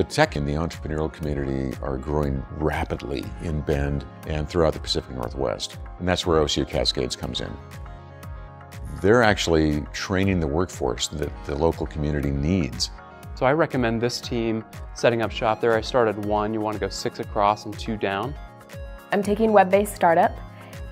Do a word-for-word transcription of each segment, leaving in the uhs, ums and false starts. The tech and the entrepreneurial community are growing rapidly in Bend and throughout the Pacific Northwest, and that's where O C U Cascades comes in. They're actually training the workforce that the local community needs. So I recommend this team setting up shop there. I started one. You want to go six across and two down. I'm taking web-based startup.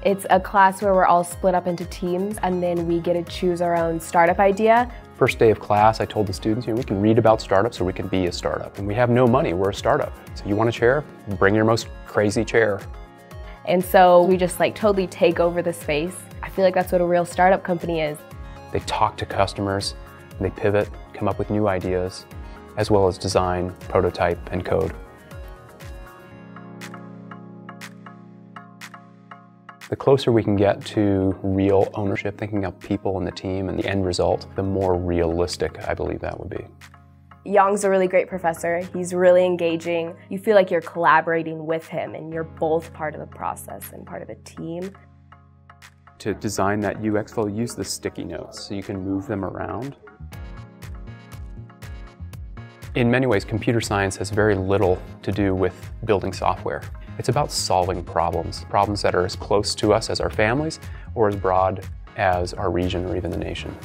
It's a class where we're all split up into teams, and then we get to choose our own startup idea. First day of class, I told the students, you know, we can read about startups so we can be a startup. And we have no money, we're a startup. So you want a chair? Bring your most crazy chair. And so we just like totally take over the space. I feel like that's what a real startup company is. They talk to customers, they pivot, come up with new ideas, as well as design, prototype, and code. The closer we can get to real ownership, thinking of people and the team and the end result, the more realistic I believe that would be. Yong's a really great professor. He's really engaging. You feel like you're collaborating with him and you're both part of the process and part of a team. To design that U X, they'll use the sticky notes so you can move them around. In many ways, computer science has very little to do with building software. It's about solving problems, problems that are as close to us as our families or as broad as our region or even the nation.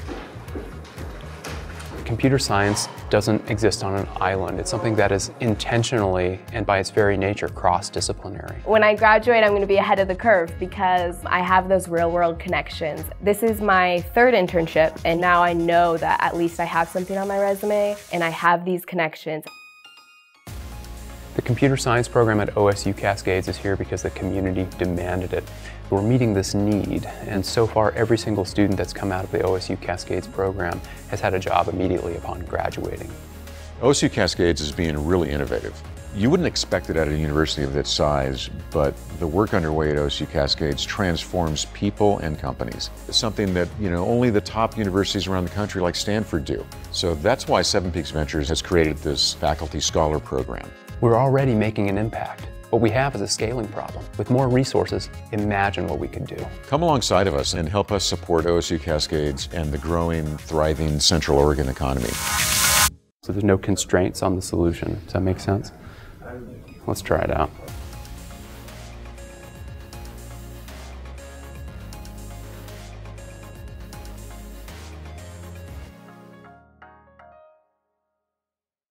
Computer science doesn't exist on an island. It's something that is intentionally and by its very nature cross-disciplinary. When I graduate, I'm going to be ahead of the curve because I have those real-world connections. This is my third internship, and now I know that at least I have something on my resume and I have these connections. The computer science program at O S U Cascades is here because the community demanded it. We're meeting this need, and so far every single student that's come out of the O S U Cascades program has had a job immediately upon graduating. O S U Cascades is being really innovative. You wouldn't expect it at a university of its size, but the work underway at O S U Cascades transforms people and companies. It's something that, you know, only the top universities around the country like Stanford do. So that's why Seven Peaks Ventures has created this faculty scholar program. We're already making an impact. What we have is a scaling problem. With more resources, imagine what we could do. Come alongside of us and help us support O S U Cascades and the growing, thriving Central Oregon economy. So there's no constraints on the solution. Does that make sense? Let's try it out.